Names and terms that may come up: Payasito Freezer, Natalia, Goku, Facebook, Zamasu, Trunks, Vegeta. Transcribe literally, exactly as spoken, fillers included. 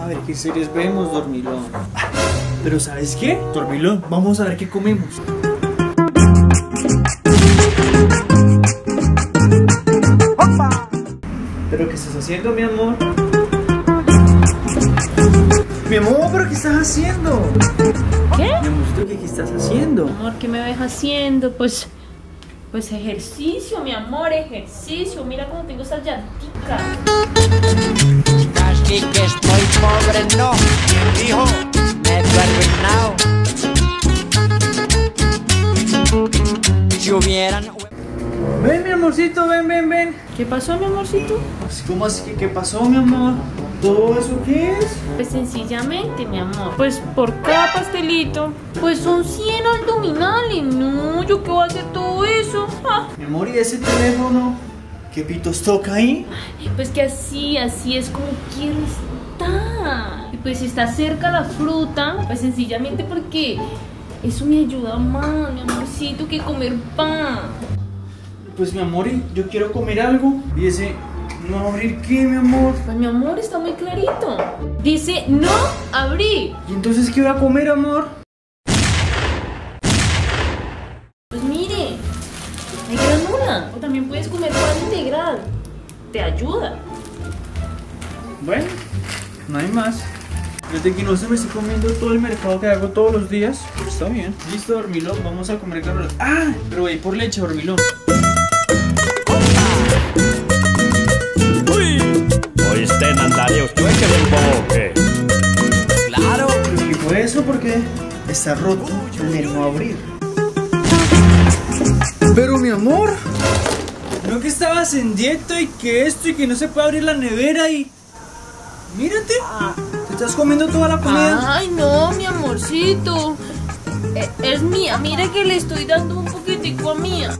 A ver qué series vemos, dormilón. Pero ¿sabes qué? Dormilón, vamos a ver qué comemos. ¡Opa! ¿Pero qué estás haciendo, mi amor? Mi amor, ¿pero qué estás haciendo? ¿Qué? Mi amor, ¿tú qué, qué estás haciendo? Mi amor, ¿qué me ves haciendo? Pues... Pues ejercicio, mi amor, ejercicio. Mira cómo tengo esta llantica. Casi que estoy pobre, no. ¿Quién dijo? Me duermo now. Si hubieran... Ven, mi amorcito, ven, ven, ven. ¿Qué pasó, mi amorcito? ¿Cómo así que qué pasó, mi amor? ¿Todo eso qué es? Pues sencillamente, mi amor, pues por cada pastelito, pues son cien abdominales. No, ¿yo qué voy a hacer todo eso? Ah. Mi amor, ¿y ese teléfono? ¿Qué pitos toca ahí? Ay, pues que así, así es como quiero estar. Y pues si está cerca la fruta, pues sencillamente porque eso me ayuda más, mi amorcito, que comer pan. Pues mi amor, yo quiero comer algo. Y ese... ¿No abrir qué, mi amor? Pues mi amor, está muy clarito. Dice, no abrí. ¿Y entonces qué voy a comer, amor? Pues mire, hay granula. O también puedes comer pan integral. Te ayuda. Bueno, no hay más. Desde que no se me esté comiendo todo el mercado que hago todos los días, pues está bien. Listo, dormilón, vamos a comer granula. ¡Ah! Pero voy por leche, dormilón. ¿Oíste, Natalia? ¿Usted es que es un bobo o qué? ¡Claro! ¿Y por eso? Porque está roto en el no abrir. Pero, mi amor, creo que estabas en dieta y que esto y que no se puede abrir la nevera y... ¡Mírate! ¿Te estás comiendo toda la comida? ¡Ay, no, mi amorcito! Es, es mía. Mira que le estoy dando un poquitico a mía.